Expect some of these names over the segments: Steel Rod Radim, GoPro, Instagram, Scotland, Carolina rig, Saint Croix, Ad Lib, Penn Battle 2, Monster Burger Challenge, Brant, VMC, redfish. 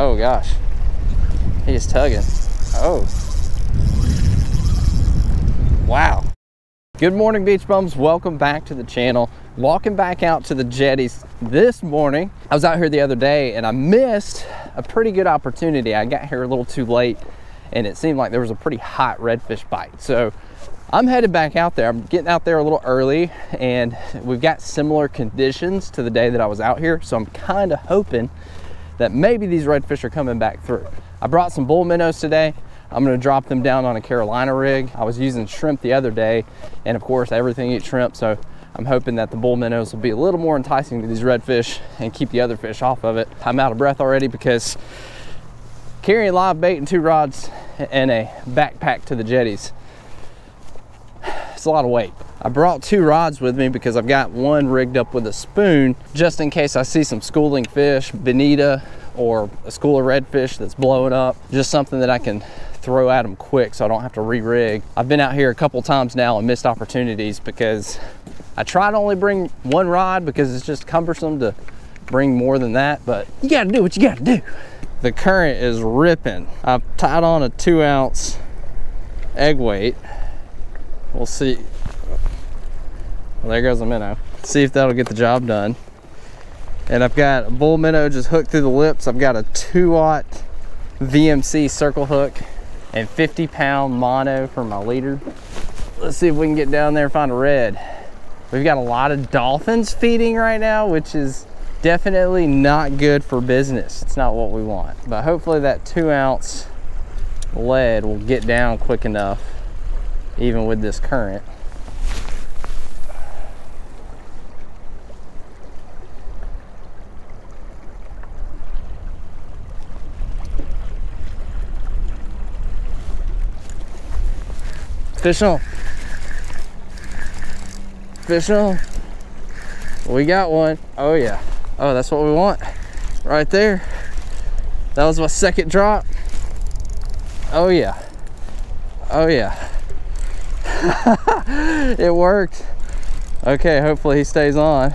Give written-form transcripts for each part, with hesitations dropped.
Oh gosh, he is tugging. Oh, wow. Good morning, beach bums. Welcome back to the channel. Walking back out to the jetties this morning. I was out here the other day and I missed a pretty good opportunity. I got here a little too late and it seemed like there was a pretty hot redfish bite. So I'm headed back out there. I'm getting out there a little early and we've got similar conditions to the day that I was out here. So I'm kind of hoping that maybe these redfish are coming back through. I brought some bull minnows today. I'm gonna drop them down on a Carolina rig. I was using shrimp the other day, and of course everything eats shrimp, so I'm hoping that the bull minnows will be a little more enticing to these redfish and keep the other fish off of it. I'm out of breath already because carrying live bait and two rods and a backpack to the jetties, it's a lot of weight. I brought two rods with me because I've got one rigged up with a spoon just in case I see some schooling fish, bonita, or a school of redfish that's blowing up. Just something that I can throw at them quick so I don't have to re-rig. I've been out here a couple times now and missed opportunities because I try to only bring one rod because it's just cumbersome to bring more than that, but you gotta do what you gotta do. The current is ripping. I've tied on a 2 ounce egg weight. We'll see. Well, there goes a minnow. See if that'll get the job done. And I've got a bull minnow just hooked through the lips. I've got a 2-aught VMC circle hook and 50-pound mono for my leader. Let's see if we can get down there and find a red. We've got a lot of dolphins feeding right now, which is definitely not good for business. It's not what we want. But hopefully that 2-ounce lead will get down quick enough, even with this current. Fish on. Fish on. We got one. Oh yeah. Oh, that's what we want. Right there. That was my second drop. Oh yeah. Oh yeah. It worked. Okay, hopefully he stays on.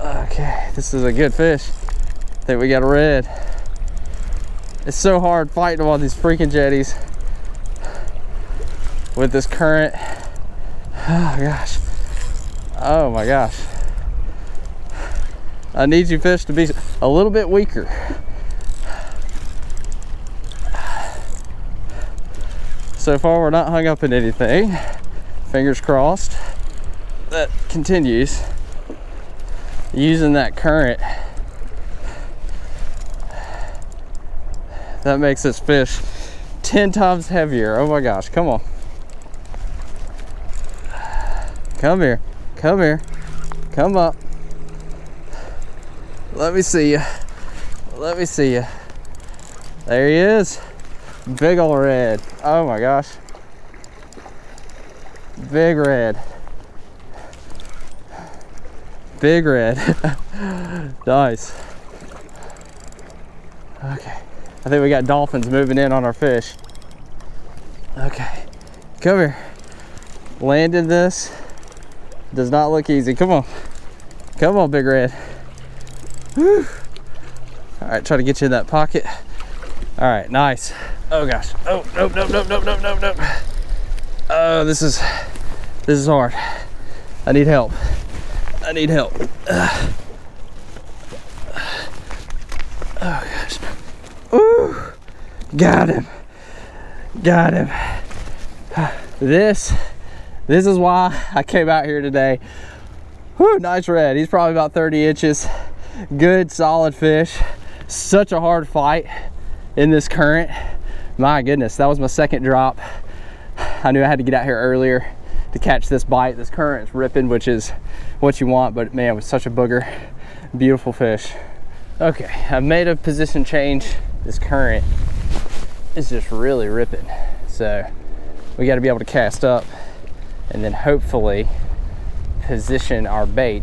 Okay, this is a good fish. I think we got a red. It's so hard fighting all these freaking jetties with this current. Oh gosh. Oh my gosh. I need you fish to be a little bit weaker. So far we're not hung up in anything. Fingers crossed that continues. Using that current, that makes this fish 10 times heavier. Oh my gosh, come on. Come here, come here, come up. Let me see you, let me see you. There he is, big ol' red. Oh my gosh, big red. Big red, nice. Okay, I think we got dolphins moving in on our fish. Okay, come here, landed this. Does not look easy. Come on. Come on, big red. Whew. All right, try to get you in that pocket. All right, nice. Oh gosh. Oh, nope, nope, nope, nope, nope, nope, nope. Oh, this is hard. I need help. I need help. Oh gosh. Ooh. Got him. Got him. This is why I came out here today. Whew, nice red. He's probably about 30 inches. Good, solid fish. Such a hard fight in this current. My goodness, that was my second drop. I knew I had to get out here earlier to catch this bite. This current's ripping, which is what you want, but man, it was such a booger. Beautiful fish. Okay, I made a position change. This current is just really ripping. So we gotta be able to cast up and then hopefully position our bait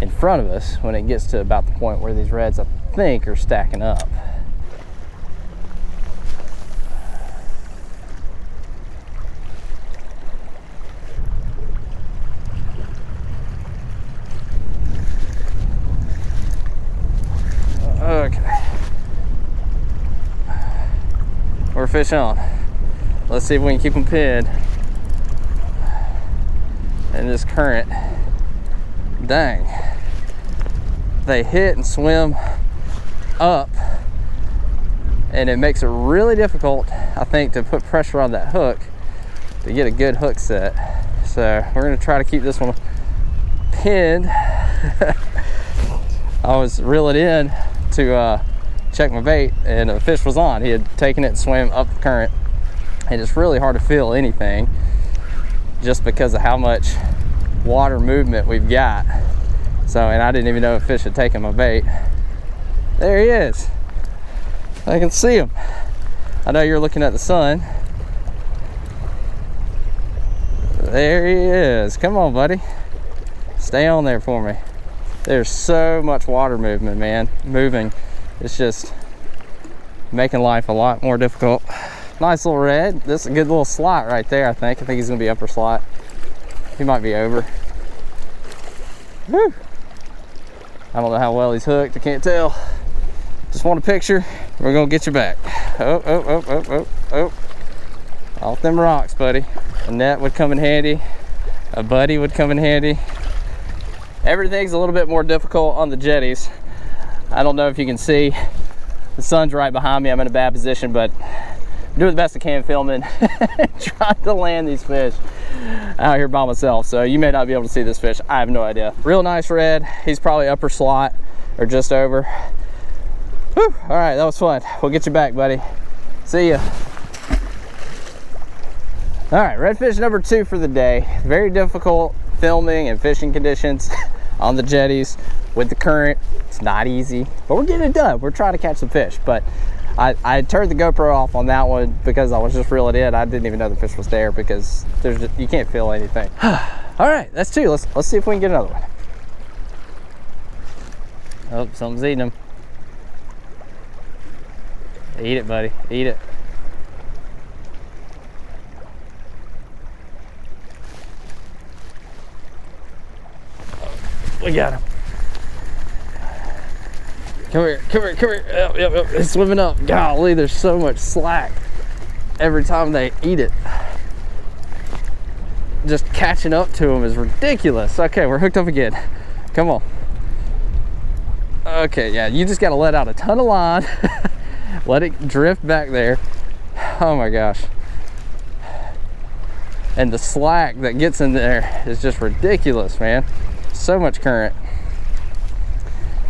in front of us when it gets to about the point where these reds, I think, are stacking up. Okay. We're fish on. Let's see if we can keep them pinned in this current. Dang. They hit and swim up, and it makes it really difficult, I think, to put pressure on that hook to get a good hook set. So we're gonna try to keep this one pinned. I was reeling in to check my bait, and a fish was on. He had taken it and swam up the current, and it's really hard to feel anything just because of how much water movement we've got. So, and I didn't even know a fish had taken my bait. There he is. I can see him. I know you're looking at the sun. There he is. Come on, buddy. Stay on there for me. There's so much water movement, man. Moving. It's just making life a lot more difficult. Nice little red. This is a good little slot right there, I think. I think he's gonna be upper slot. He might be over. Woo. I don't know how well he's hooked. I can't tell. Just want a picture. We're gonna get you back. Oh, oh, oh, oh, oh, oh. Off them rocks, buddy. A net would come in handy. A buddy would come in handy. Everything's a little bit more difficult on the jetties. I don't know if you can see. The sun's right behind me. I'm in a bad position, but I'm doing the best I can filming, trying to land these fish out here by myself. So you may not be able to see this fish. I have no idea. Real nice red. He's probably upper slot or just over. Whew. All right, that was fun. We'll get you back, buddy. See ya. All right, redfish number 2 for the day. Very difficult filming and fishing conditions on the jetties with the current. It's not easy, but we're getting it done. We're trying to catch some fish, but I turned the GoPro off on that one because I was just reeling in. I didn't even know the fish was there because there's just, you can't feel anything. All right, that's 2. Let's see if we can get another one. Oh, something's eating them. Eat it, buddy. Eat it. We got him. Come here, come here, come here. Yep, yep, yep. It's swimming up. Golly, there's so much slack every time they eat it. Just catching up to them is ridiculous. Okay, we're hooked up again. Come on. Okay, yeah, you just got to let out a ton of line. Let it drift back there. Oh my gosh. And the slack that gets in there is just ridiculous, man. So much current.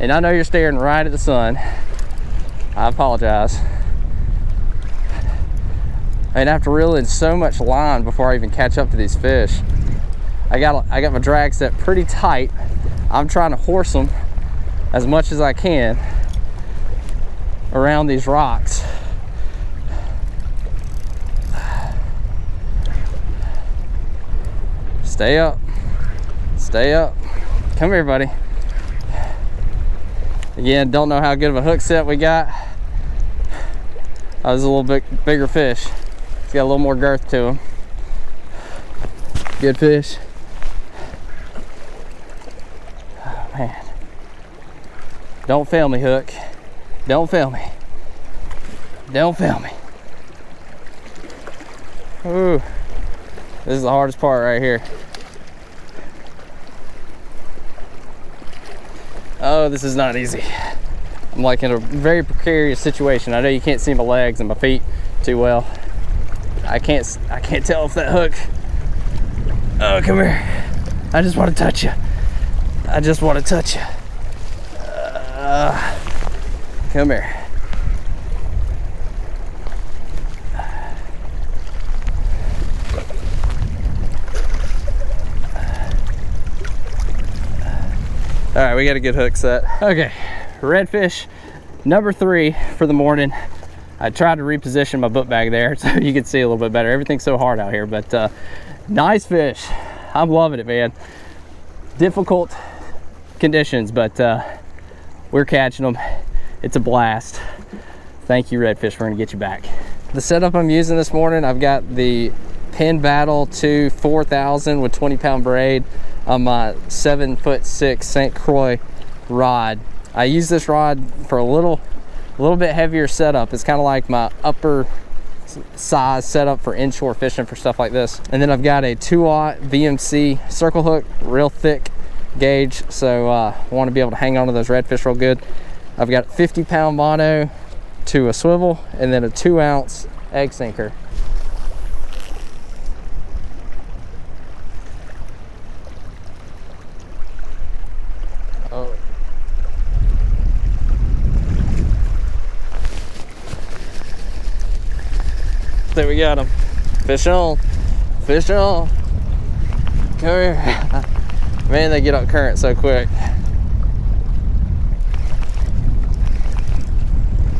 And I know you're staring right at the sun. I apologize. And I have to reel in so much line before I even catch up to these fish. I got my drag set pretty tight. I'm trying to horse them as much as I can around these rocks. Stay up. Stay up. Come here, buddy. Again, don't know how good of a hook set we got. That was a little bit bigger fish. It's got a little more girth to him. Good fish. Oh, man. Don't fail me, hook. Don't fail me. Don't fail me. Ooh. This is the hardest part right here. Oh, this is not easy. I'm like in a very precarious situation. I know you can't see my legs and my feet too well. I can't tell if that hook. Oh, come here. I just want to touch you. I just want to touch you. Come here. All right, we got a good hook set. Okay, redfish number 3 for the morning. I tried to reposition my book bag there so you can see a little bit better. Everything's so hard out here, but nice fish. I'm loving it, man. Difficult conditions, but we're catching them. It's a blast. Thank you, redfish. We're gonna get you back. The setup I'm using this morning, I've got the Penn Battle 2 4000 with 20-pound braid on my 7'6" Saint Croix rod. I use this rod for a little bit heavier setup. It's kind of like my upper size setup for inshore fishing for stuff like this. And then I've got a 2-aught VMC circle hook, real thick gauge, so I want to be able to hang on to those redfish real good. I've got a 50-pound mono to a swivel, and then a 2-ounce egg sinker. There, we got him. Fish on, fish on. Come here. Man, they get up current so quick.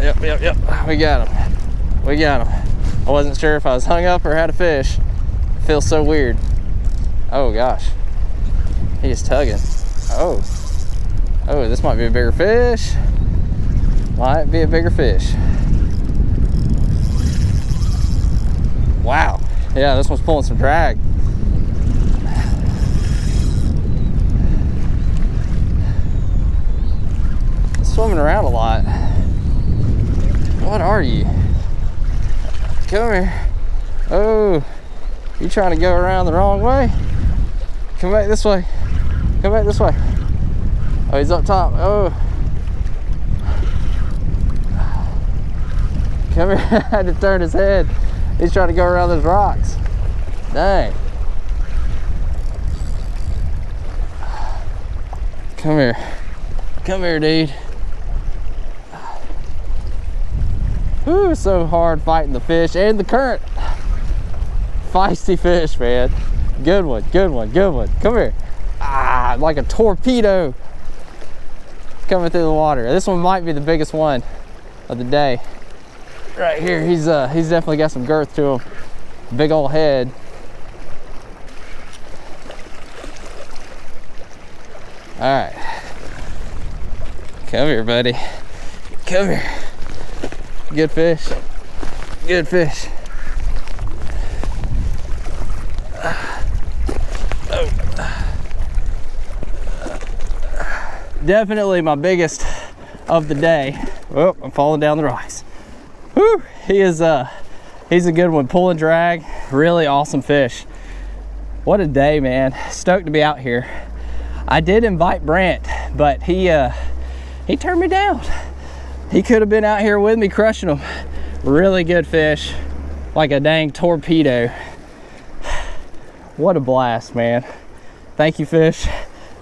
Yep. We got him. We got him. I wasn't sure if I was hung up or had a fish. It feels so weird. Oh gosh. He is tugging. Oh. Oh, this might be a bigger fish. Might be a bigger fish. Wow. Yeah, this one's pulling some drag. It's swimming around a lot. What are you? Come here. Oh, you trying to go around the wrong way? Come back this way. Come back this way. Oh, he's up top. Oh. Come here. I had to turn his head. He's trying to go around those rocks. Dang. Come here. Come here, dude. Ooh, so hard fighting the fish and the current. Feisty fish, man. Good one, good one, good one. Come here. Ah, like a torpedo coming through the water. This one might be the biggest one of the day. Right here, he's definitely got some girth to him. Big old head. All right. Come here, buddy. Come here. Good fish. Good fish. Oh. Definitely my biggest of the day. Oh, I'm falling down the rise. Whew, he's a good one, pulling drag, really awesome fish. What a day, man. Stoked to be out here. I did invite Brant, but he turned me down. He could have been out here with me crushing them. Really good fish, like a dang torpedo. What a blast, man. Thank you, fish.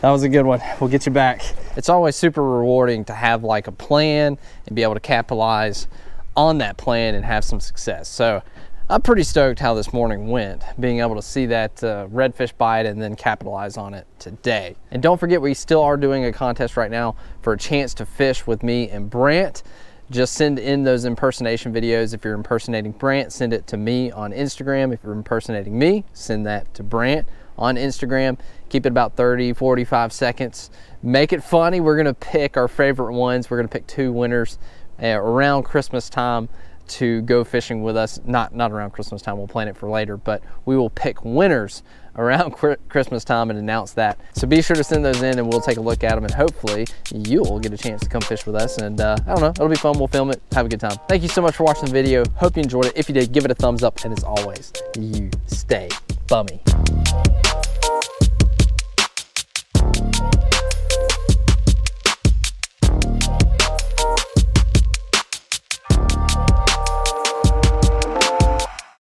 That was a good one. We'll get you back. It's always super rewarding to have like a plan and be able to capitalize on that plan and have some success. So I'm pretty stoked how this morning went, being able to see that redfish bite and then capitalize on it today. And don't forget, we still are doing a contest right now for a chance to fish with me and Brant. Just send in those impersonation videos. If you're impersonating Brant, send it to me on Instagram. If you're impersonating me, send that to Brant on Instagram. Keep it about 30, 45 seconds. Make it funny. We're gonna pick our favorite ones. We're gonna pick two winners around Christmas time to go fishing with us. Not around Christmas time, we'll plan it for later, but we will pick winners around Christmas time and announce that. So be sure to send those in and we'll take a look at them, and hopefully you'll get a chance to come fish with us. And I don't know, it'll be fun, we'll film it, have a good time. Thank you so much for watching the video. Hope you enjoyed it. If you did, give it a thumbs up, and as always, you stay bummy.